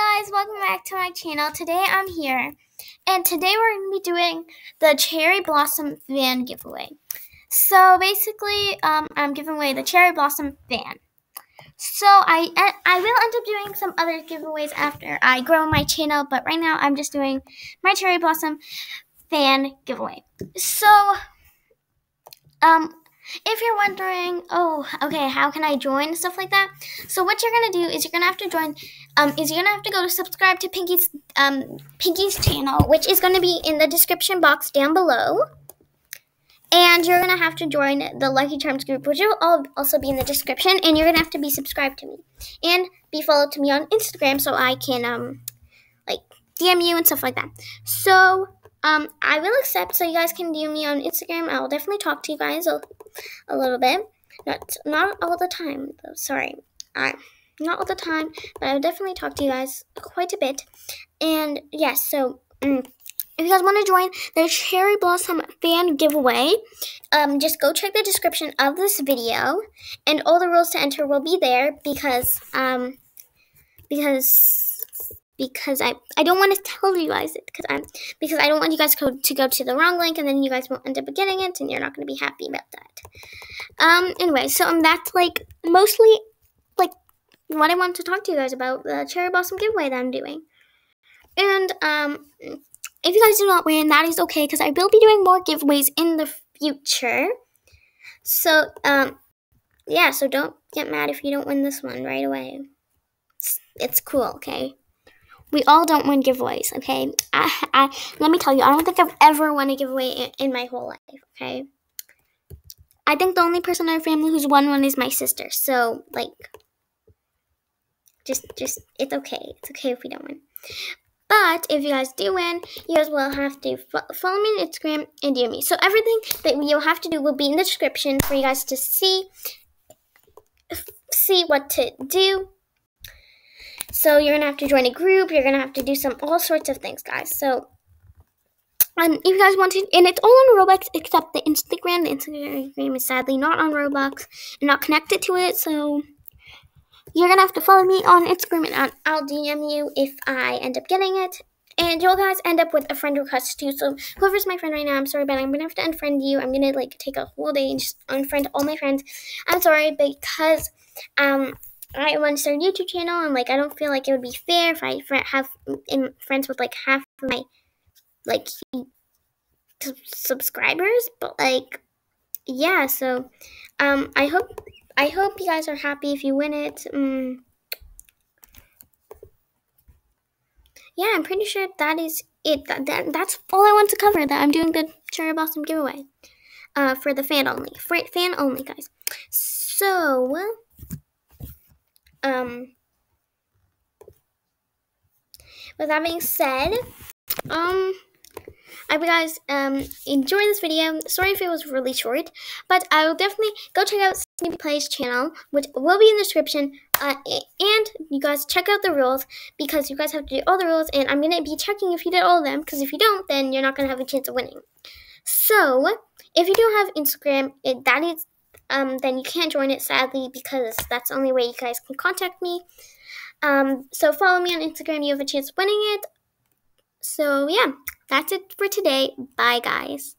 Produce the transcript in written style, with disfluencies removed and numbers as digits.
Hi guys, welcome back to my channel. Today I'm here, and today we're going to be doing the Cherry Blossom Fan giveaway. So basically, I'm giving away the Cherry Blossom Fan. So I will end up doing some other giveaways after I grow my channel, but right now I'm just doing my Cherry Blossom Fan giveaway. So, if you're wondering, oh, okay, how can I join, stuff like that. So what you're going to do is you're going to have to join, you're going to have to go to subscribe to Pinky's channel, which is going to be in the description box down below. And you're going to have to join the Lucky Charms group, which will also be in the description. And you're going to have to be subscribed to me and be followed to me on Instagram so I can, like, DM you and stuff like that. So I will accept, so you guys can DM me on Instagram. I will definitely talk to you guys a little bit. Not all the time, though. Sorry. Not all the time, but I will definitely talk to you guys quite a bit. And, yes, yeah, so if you guys want to join the Cherry Blossom Fan giveaway, just go check the description of this video. And all the rules to enter will be there because I don't want to tell you guys it because I don't want you guys to go to the wrong link, and then you guys won't end up getting it, and you're not going to be happy about that. Anyway, so that's like mostly like what I want to talk to you guys about, the Cherry Blossom giveaway that I'm doing. And if you guys do not win, that is okay, because I will be doing more giveaways in the future. So yeah, so don't get mad if you don't win this one right away. It's cool, okay? We all don't win giveaways, okay? Let me tell you, I don't think I've ever won a giveaway in my whole life, okay? I think the only person in our family who's won one is my sister. So, like, just, it's okay. It's okay if we don't win. But if you guys do win, you guys will have to follow me on Instagram and DM me. So everything that you'll have to do will be in the description for you guys to see what to do. So you're going to have to join a group. You're going to have to do all sorts of things, guys. So if you guys want to, and it's all on Robux except the Instagram. The Instagram is sadly not on Robux and not connected to it. So you're going to have to follow me on Instagram, and I'll DM you if I end up getting it. And you'll guys end up with a friend request too. So whoever's my friend right now, I'm sorry, but I'm going to have to unfriend you. I'm going to like take a whole day and just unfriend all my friends. I'm sorry, because I want to start a YouTube channel, and like I don't feel like it would be fair if I have friends with like half of my like subscribers, but like yeah. So I hope you guys are happy if you win it. Yeah, I'm pretty sure that is it. That's all I want to cover. That I'm doing the Cherry Blossom giveaway for the fan only. For fan only, guys. So. With that being said, I hope you guys enjoy this video. Sorry if it was really short, but I will definitely go check out Snoopy Plays channel, which will be in the description, and you guys check out the rules, because you guys have to do all the rules, and I'm gonna be checking if you did all of them, because if you don't, then you're not gonna have a chance of winning. So if you don't have Instagram, that is then you can't join it, sadly, because that's the only way you guys can contact me. So follow me on Instagram. You have a chance of winning it. So, yeah, that's it for today. Bye, guys.